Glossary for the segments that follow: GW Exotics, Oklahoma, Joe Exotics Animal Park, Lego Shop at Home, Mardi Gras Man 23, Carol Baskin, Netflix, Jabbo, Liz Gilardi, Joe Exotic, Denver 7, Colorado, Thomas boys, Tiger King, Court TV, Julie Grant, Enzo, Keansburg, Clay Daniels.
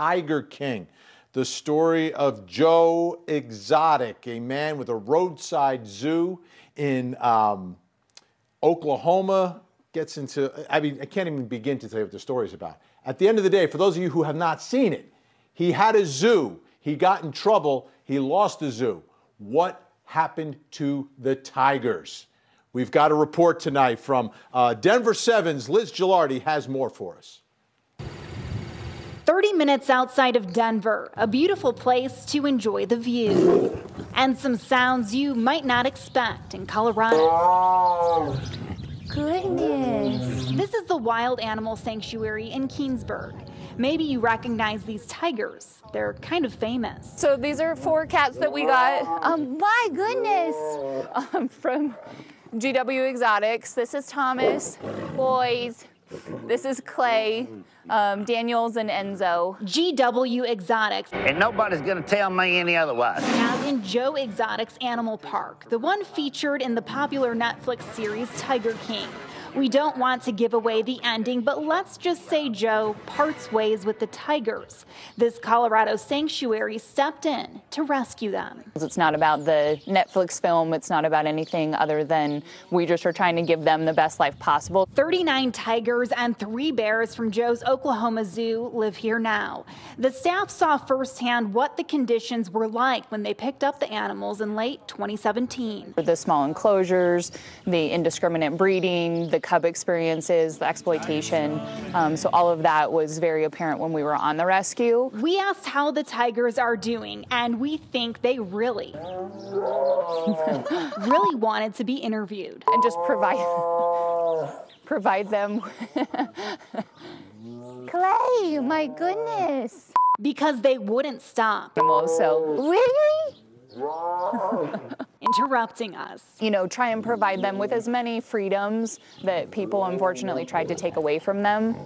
Tiger King, the story of Joe Exotic, a man with a roadside zoo in Oklahoma. Gets into, I mean, I can't even begin to tell you what the story is about. At the end of the day, for those of you who have not seen it, he had a zoo. He got in trouble. He lost the zoo. What happened to the tigers? We've got a report tonight from Denver 7's Liz Gilardi has more for us. 30 minutes outside of Denver, a beautiful place to enjoy the view and some sounds you might not expect in Colorado. Goodness. This is the Wild Animal Sanctuary in Keansburg. Maybe you recognize these tigers. They're kind of famous. So these are 4 cats that we got. My goodness. From GW Exotics. This is Thomas Boys. This is Clay Daniels and Enzo. GW Exotics. And nobody's going to tell me any otherwise. As in Joe Exotics Animal Park, the one featured in the popular Netflix series Tiger King. We don't want to give away the ending, but let's just say Joe parts ways with the tigers. This Colorado sanctuary stepped in to rescue them. It's not about the Netflix film. It's not about anything other than we just are trying to give them the best life possible. 39 tigers and 3 bears from Joe's Oklahoma Zoo live here now. The staff saw firsthand what the conditions were like when they picked up the animals in late 2017. The small enclosures, the indiscriminate breeding, the cub experiences, the exploitation. So all of that was very apparent when we were on the rescue. We asked how the tigers are doing, and we think they really wanted to be interviewed. And just provide them. Clay, my goodness. Because they wouldn't stop. Really? Interrupting us. You know, try and provide them with as many freedoms that people unfortunately tried to take away from them.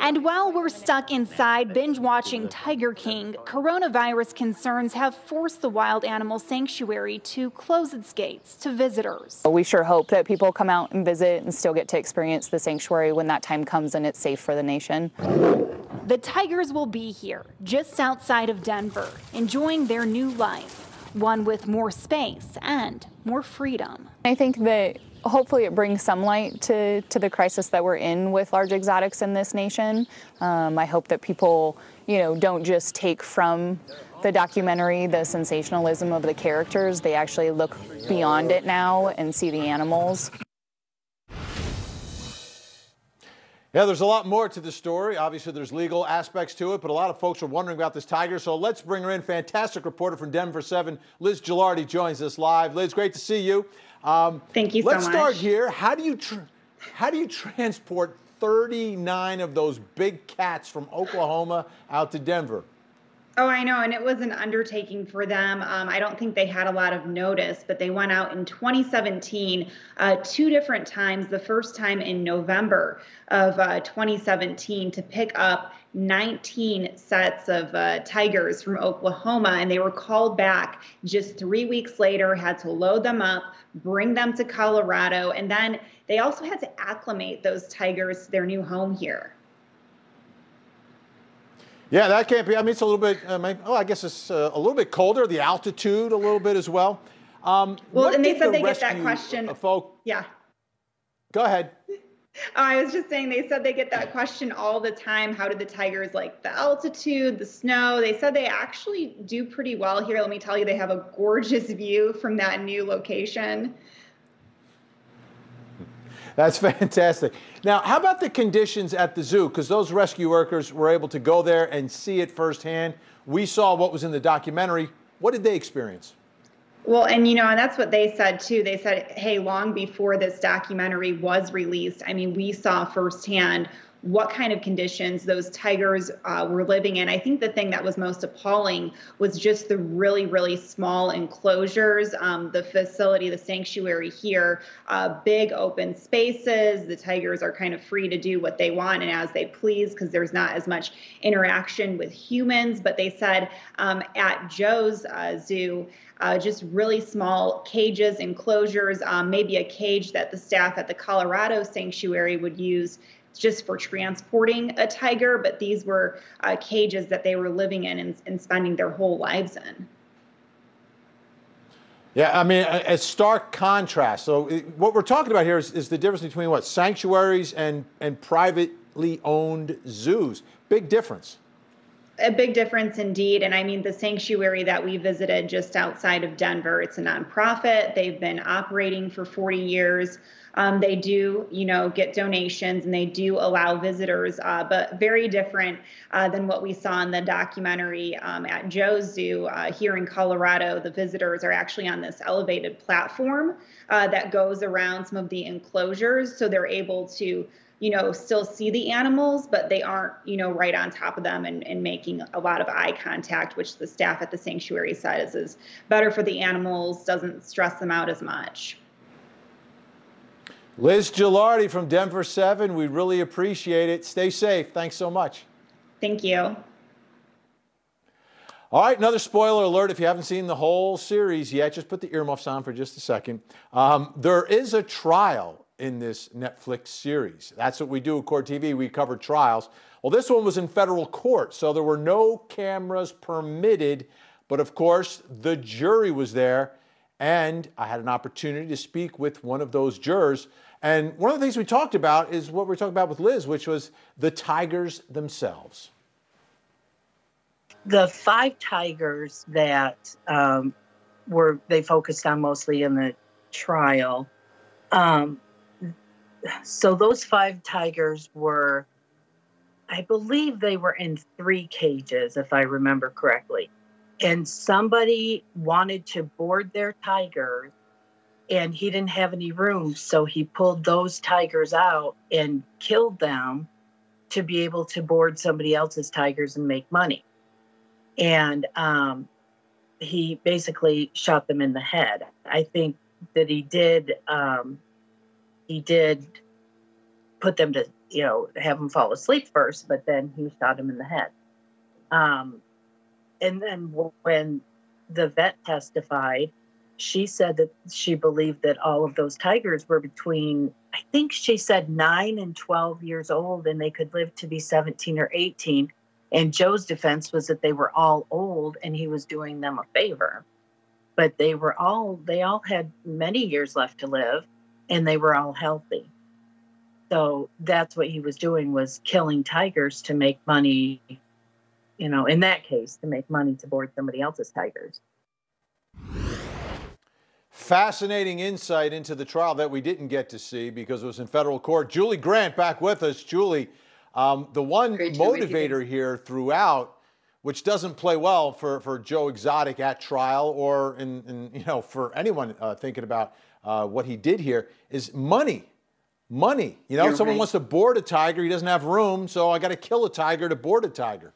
And while we're stuck inside binge watching Tiger King, coronavirus concerns have forced the Wild Animal Sanctuary to close its gates to visitors. We sure hope that people come out and visit and still get to experience the sanctuary when that time comes and it's safe for the nation. The tigers will be here, just outside of Denver, enjoying their new life, one with more space and more freedom. I think that hopefully it brings some light to the crisis that we're in with large exotics in this nation. I hope that people, don't just take from the documentary the sensationalism of the characters. They actually look beyond it now and see the animals. Yeah, there's a lot more to the story. Obviously, there's legal aspects to it, but a lot of folks are wondering about this tiger, so let's bring her in. Fantastic reporter from Denver 7, Liz Gilardi, joins us live. Liz, great to see you. Thank you so much. Let's start here. How do you transport 39 of those big cats from Oklahoma out to Denver? Oh, I know, and it was an undertaking for them. I don't think they had a lot of notice, but they went out in 2017 2 different times, the first time in November of 2017 to pick up 19 sets of tigers from Oklahoma, and they were called back just 3 weeks later, had to load them up, bring them to Colorado, and then they also had to acclimate those tigers to their new home here. Yeah, that can't be. I mean, it's a little bit, I guess it's a little bit colder, the altitude a little bit as well. Well, and they said they get that question. Yeah. Go ahead. I was just saying, they said they get that question all the time. How did the tigers like the altitude, the snow? They said they actually do pretty well here. Let me tell you, they have a gorgeous view from that new location. That's fantastic. Now, how about the conditions at the zoo? Because those rescue workers were able to go there and see it firsthand. We saw what was in the documentary. What did they experience? Well, and that's what they said, too. They said, hey, long before this documentary was released, I mean, we saw firsthand what kind of conditions those tigers were living in. I think the thing that was most appalling was just the really, really small enclosures, the facility, the sanctuary here, big open spaces. The tigers are kind of free to do what they want and as they please because there's not as much interaction with humans. But they said at Joe's zoo, just really small cages, enclosures, maybe a cage that the staff at the Colorado Sanctuary would use just for transporting a tiger, but these were cages that they were living in and spending their whole lives in. Yeah, I mean, a stark contrast. So what we're talking about here is the difference between what? Sanctuaries and privately owned zoos. Big difference. A big difference indeed. And I mean, the sanctuary that we visited just outside of Denver, it's a nonprofit. They've been operating for 40 years. They do, you know, get donations and they do allow visitors, but very different than what we saw in the documentary at Joe's Zoo here in Colorado. The visitors are actually on this elevated platform that goes around some of the enclosures. So they're able to, you know, still see the animals, but they aren't, you know, right on top of them and making a lot of eye contact, which the staff at the sanctuary says is better for the animals, doesn't stress them out as much. Liz Gilardi from Denver 7, we really appreciate it. Stay safe. Thanks so much. Thank you. All right, another spoiler alert. If you haven't seen the whole series yet, just put the earmuffs on for just a second. There is a trial in this Netflix series. That's what we do at Court TV. We cover trials. Well, this one was in federal court, so there were no cameras permitted, but of course, the jury was there, and I had an opportunity to speak with one of those jurors. And one of the things we talked about is what we were talking about with Liz, which was the tigers themselves. The five tigers that they focused on mostly in the trial, so those five tigers were, I believe they were in three cages, if I remember correctly. And somebody wanted to board their tiger, and he didn't have any room, so he pulled those tigers out and killed them to be able to board somebody else's tigers and make money. And he basically shot them in the head. I think that he did put them to, you know, have them fall asleep first, but then he shot him in the head. And then when the vet testified, she said that she believed that all of those tigers were between, I think she said 9 and 12 years old, and they could live to be 17 or 18. And Joe's defense was that they were all old and he was doing them a favor. But they were all, they all had many years left to live. And they were all healthy. So that's what he was doing, was killing tigers to make money, you know, in that case, to make money to board somebody else's tigers. Fascinating insight into the trial that we didn't get to see because it was in federal court. Julie Grant back with us. Julie, the one motivator here throughout, which doesn't play well for Joe Exotic at trial or in you know, for anyone thinking about what he did here, is money. Money. You know, you're someone right. Wants to board a tiger, he doesn't have room, so I got to kill a tiger to board a tiger.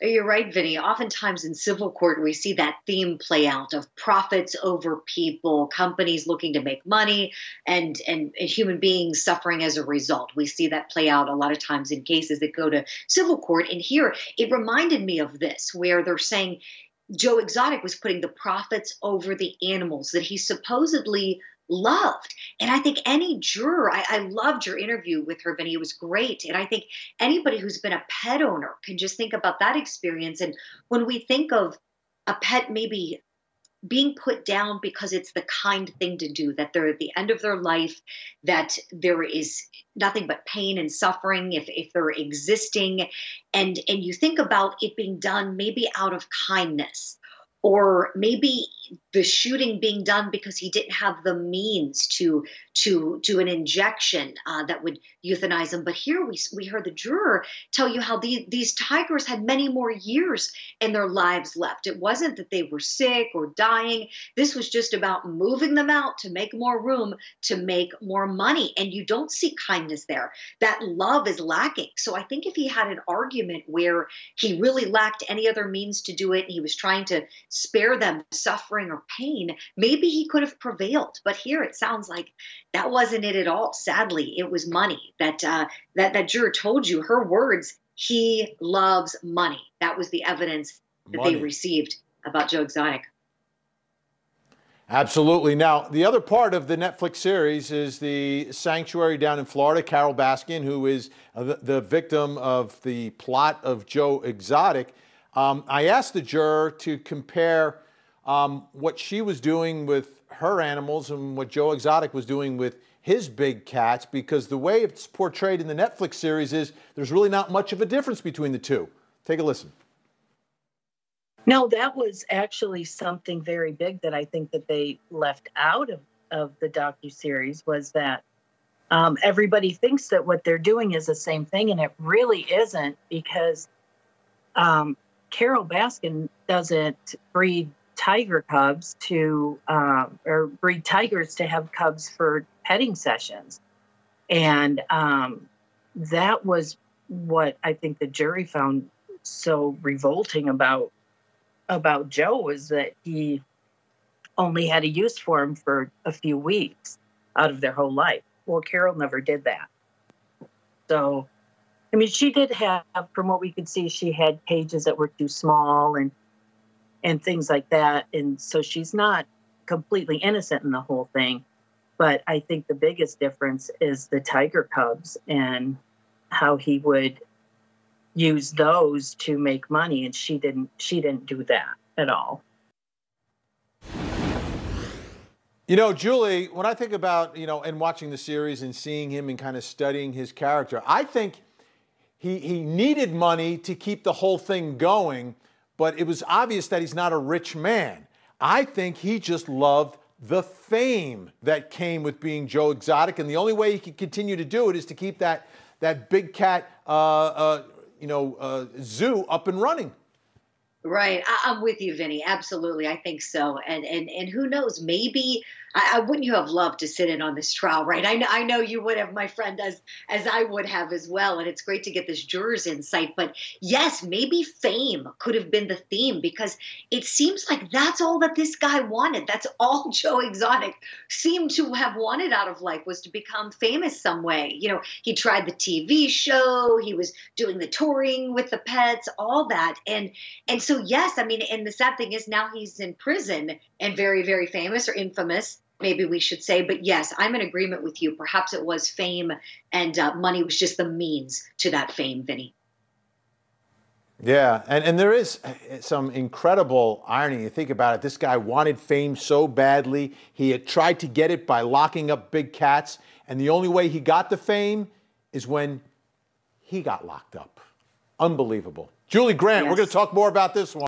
You're right, Vinny. Oftentimes in civil court, we see that theme play out of profits over people, companies looking to make money, and human beings suffering as a result. We see that play out a lot of times in cases that go to civil court. And here, it reminded me of this, where they're saying Joe Exotic was putting the profits over the animals that he supposedly loved. And I think any juror, I loved your interview with her, Vinny. It was great. And I think anybody who's been a pet owner can just think about that experience. And when we think of a pet maybe being put down because it's the kind thing to do, that they're at the end of their life, that there is nothing but pain and suffering if they're existing. And you think about it being done maybe out of kindness, or maybe the shooting being done because he didn't have the means to do an injection that would euthanize him. But here we heard the juror tell you how these tigers had many more years in their lives left. It wasn't that they were sick or dying. This was just about moving them out to make more room, to make more money. And you don't see kindness there. That love is lacking. So I think if he had an argument where he really lacked any other means to do it, and he was trying to spare them suffering or pain, maybe he could have prevailed. But here it sounds like that wasn't it at all. Sadly, it was money. That juror told you, her words, he loves money. That was the evidence that they received about Joe Exotic. Absolutely. Now, the other part of the Netflix series is the sanctuary down in Florida, Carol Baskin, who is the victim of the plot of Joe Exotic. I asked the juror to compare what she was doing with her animals and what Joe Exotic was doing with his big cats, because the way it's portrayed in the Netflix series is there's really not much of a difference between the two. Take a listen. No, that was actually something very big that I think that they left out of the docuseries, was that everybody thinks that what they're doing is the same thing, and it really isn't, because Carol Baskin doesn't breed tiger cubs to, or breed tigers to have cubs for petting sessions. And that was what I think the jury found so revolting about Joe, was that he only had a use for him for a few weeks out of their whole life. Well, Carol never did that. So, I mean, she did have, from what we could see, she had cages that were too small and things like that. And so she's not completely innocent in the whole thing. But I think the biggest difference is the tiger cubs and how he would use those to make money, and she didn't do that at all. You know, Julie, when I think about, you know, and watching the series and seeing him and kind of studying his character, I think he needed money to keep the whole thing going, but it was obvious that he's not a rich man. I think he just loved the fame that came with being Joe Exotic, and the only way he could continue to do it is to keep that big cat zoo up and running. Right. I'm with you, Vinny. Absolutely. I think so. And who knows, maybe I wouldn't you have loved to sit in on this trial, right? I know you would have, my friend, as I would have as well. And it's great to get this juror's insight. But yes, maybe fame could have been the theme, because it seems like that's all that this guy wanted. That's all Joe Exotic seemed to have wanted out of life, was to become famous some way. You know, he tried the TV show, he was doing the touring with the pets, all that. And so, yes, I mean, and the sad thing is now he's in prison and very, very famous, or infamous, maybe we should say. But yes, I'm in agreement with you. Perhaps it was fame, and money was just the means to that fame, Vinny. Yeah, and there is some incredible irony. You think about it. This guy wanted fame so badly. He had tried to get it by locking up big cats, and the only way he got the fame is when he got locked up. Unbelievable. Julie Grant, yes. We're going to talk more about this one.